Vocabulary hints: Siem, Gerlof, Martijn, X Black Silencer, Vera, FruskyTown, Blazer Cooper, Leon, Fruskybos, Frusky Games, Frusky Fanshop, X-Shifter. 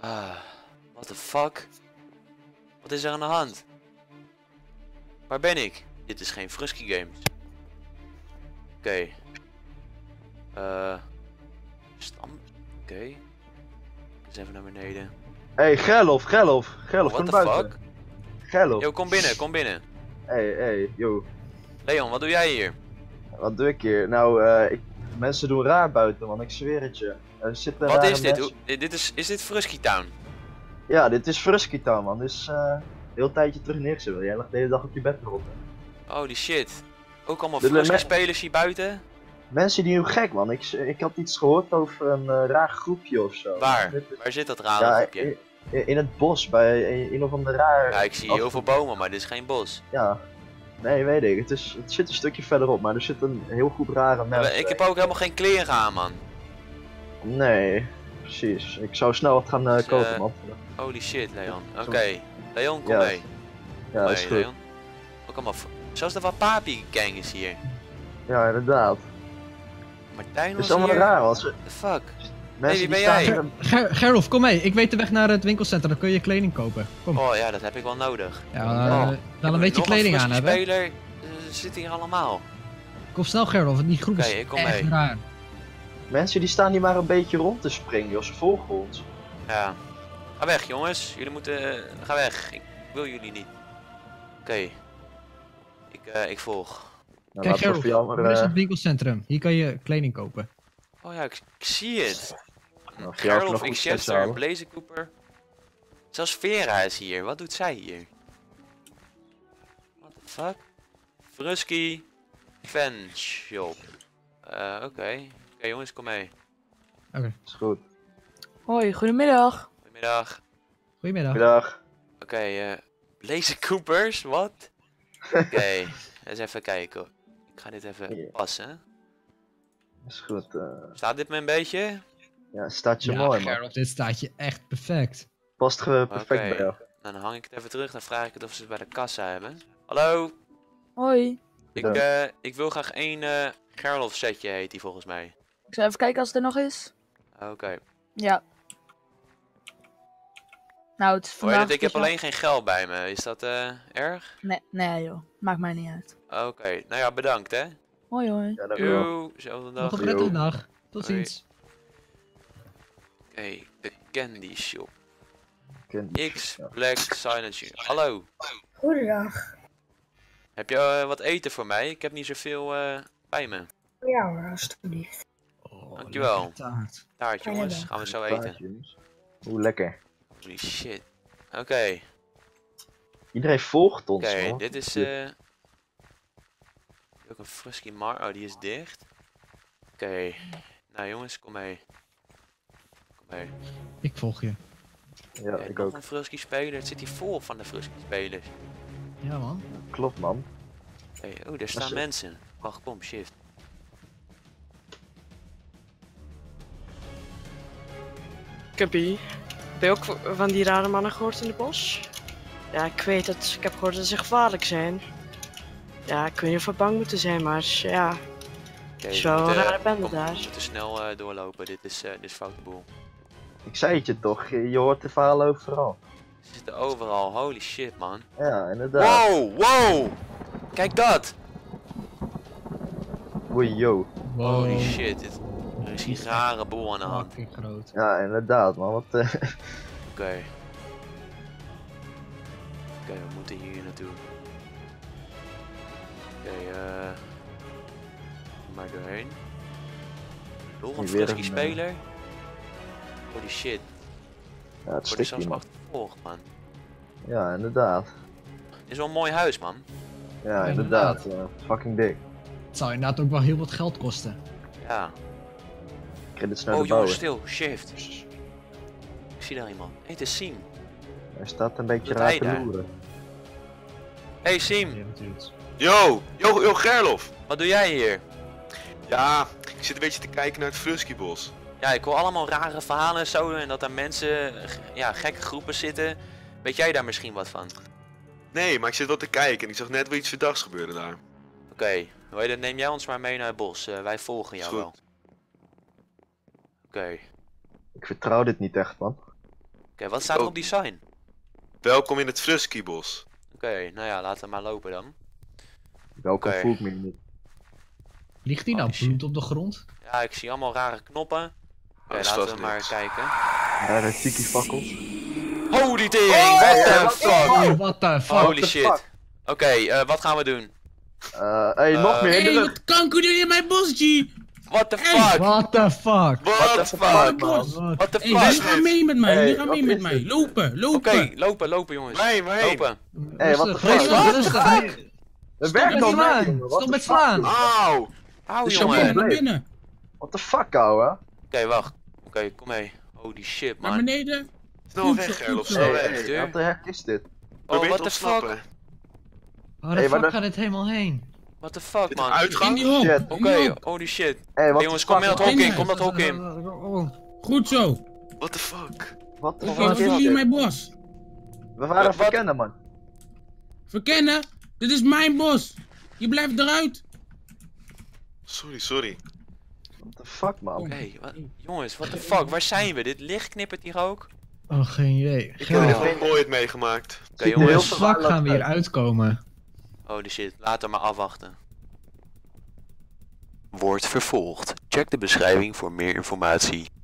What the fuck? Wat is er aan de hand? Waar ben ik? Dit is geen Frusky Games. Oké. Stam. Oké. Eens even naar beneden. Hey, Gerlof, kom buiten. What the fuck? Gerlof. Yo, kom binnen. Hey, yo. Leon, wat doe jij hier? Wat doe ik hier? Nou, mensen doen raar buiten, man. Ik zweer het je. Wat is dit? Is dit FruskyTown? Ja, dit is FruskyTown, man. Dit is heel tijdje terug neergezet. Jij lag de hele dag op je bed rotten. Oh, die shit. Ook allemaal Frusky spelers hier buiten? Mensen die doen gek, man. Ik had iets gehoord over een raar groepje ofzo. Waar? Waar zit dat rare groepje? Ja, in het bos, bij een of andere raar... Ja, ik zie heel veel bomen, maar dit is geen bos. Ja. Nee, weet ik. Het zit een stukje verderop, maar er zit een heel groep rare mensen. Ik heb ook helemaal geen kleren aan, man. Nee, precies. Ik zou snel wat gaan kopen, man. Holy shit, Leon. Oké. Leon, kom mee. Ja, dat is goed. Leon. Ook allemaal... Zelfs de Wapapi-gang is hier. Ja, inderdaad. Martijn was hier. Het is allemaal raar, was het. The fuck? Hey, wie ben jij? Gerlof, kom mee. Ik weet de weg naar het winkelcentrum. Dan kun je kleding kopen. Kom. Oh ja, dat heb ik wel nodig. Ja, wel een beetje kleding aan hebben. De speler zit hier allemaal. Kom snel, Gerlof, het niet groen is. Oké, kom mee. Raar. Mensen die staan hier maar een beetje rond te springen, joh. Ze volgen ons. Ja. Ga weg, jongens. Jullie moeten... Ga weg. Ik wil jullie niet. Oké. Ik volg. Nou, kijk, Gerlof, dit is het winkelcentrum. Hier kan je kleding kopen. Oh ja, ik zie het. Nou, Gerlof, X-Shifter, Blazer Cooper. Zelfs Vera is hier. Wat doet zij hier? What the fuck? Frusky Fanshop. Oké, jongens, kom mee. Oké. Is goed. Hoi, goedemiddag. Goedemiddag. Oké, Blazer Coopers, wat? Oké, eens even kijken. Ik ga dit even passen. Is goed. Staat dit me een beetje? Ja, staat je mooi, man. Gerlof, dit staat je echt perfect. Past perfect bij jou. Dan hang ik het even terug, dan vraag ik het of ze het bij de kassa hebben. Hallo. Hoi. Ik wil graag één Gerlof setje, heet die volgens mij. Ik zal even kijken als het er nog is. Oké. Ja. Nou, het is vandaag... Ik heb alleen geen geld bij me. Is dat erg? Nee joh, maakt mij niet uit. Oké, nou ja, bedankt hè. Hoi. Ja, doei. Zelfde dag. Nog een prettige dag. Tot ziens. Oké, de Candy Shop. X Black Silencer. Hallo. Goedendag. Heb je wat eten voor mij? Ik heb niet zoveel bij me. Ja hoor, alsjeblieft. Dankjewel. Taart jongens, gaan we zo eten. Hoe lekker. Holy shit. Oké. Iedereen volgt ons. Oké, dit is... Ook een Frusky Mar. Oh, die is dicht. Oké. Nou jongens, kom mee. Ik volg je. Ja, ik ook. Een Frusky speler. Het zit hier vol van de Frusky spelers. Ja man. Klopt man. Oh, daar staan mensen. Wacht, kom, shift. Kappie. Heb je ook van die rare mannen gehoord in de bos? Ja, ik weet het. Ik heb gehoord dat ze gevaarlijk zijn. Ja, ik weet niet of we bang moeten zijn, maar ja. Het is wel een rare bende daar. We moeten snel doorlopen, dit is foute boel. Ik zei het je toch, je hoort de verhalen overal. Ze zitten overal, holy shit man. Ja, inderdaad. Wow! Kijk dat! Oei, yo. Holy shit, er is een rare boel aan de hand. Ja, inderdaad man, wat... Oké, we moeten hier naartoe. Oké, maar doorheen. Nog een Frusky speler. Holy shit. Ja, het stikt hier, man. Achtervolgd, man. Ja, inderdaad. Het is wel een mooi huis, man. Ja, inderdaad. Fucking dik. Het zou inderdaad ook wel heel wat geld kosten. Ja. Ik ga dit snel bouwen. Jongens, stil. Shift. Ik zie daar iemand. Hé, het is Siem. Hij staat een beetje raar te loeren. Hé, Siem. Yo, Gerlof! Wat doe jij hier? Ja, ik zit een beetje te kijken naar het Fruskybos. Ja, ik hoor allemaal rare verhalen en zo en dat daar mensen, ja, gekke groepen zitten. Weet jij daar misschien wat van? Nee, maar ik zit wel te kijken en ik zag net weer iets verdachts gebeuren daar. Oké, dan neem jij ons maar mee naar het bos. Wij volgen jou wel. Oké. Ik vertrouw dit niet echt, man. wat staat er op die sign? Welkom in het Fruskybos. Oké, nou ja, laten we maar lopen dan. Welkom voelt me niet. Ligt die nou bloed op de grond? Ja, ik zie allemaal rare knoppen. Oké, laten we maar kijken. Ja, dat tiki fakkels. Holy ding, what the fuck? What the fuck? Holy shit. Oké, wat gaan we doen? Nog meer. Hey, wat kanker doe je in mijn bosje? What the fuck? What the fuck? What the fuck? What the fuck? Jullie gaan mee met mij, jullie gaan mee met mij. Lopen, lopen. Oké, lopen, lopen jongens. Nee, maar lopen. Hé, wat de fuck? Rustig. Het werkt al man. Stop met slaan. Auw. Auw jongen. Naar binnen. What the fuck ouwe? Oké, wacht. Oké, kom mee. Holy shit man. Naar beneden. Snel weg Gerlof, snel weg. Wat de heck is dit? Oh, what the fuck? Waar de fuck gaat dit helemaal heen? What the fuck man? Uitgang? Oké, holy shit. Hey jongens, kom dat hok in, kom dat hok in. Goed zo. What the fuck? Wat doe je in mijn bos? We waren verkennen man. Verkennen? Dit is mijn bos. Je blijft eruit. Sorry, sorry. What the fuck man? Oké, jongens, what the fuck? Waar zijn we? Dit licht knippert hier ook. Oh, geen idee. Ik heb er gewoon nooit meegemaakt. Oké jongens. Heel vlak gaan we hier uitkomen. Holy shit, laten we maar afwachten. Wordt vervolgd. Check de beschrijving voor meer informatie.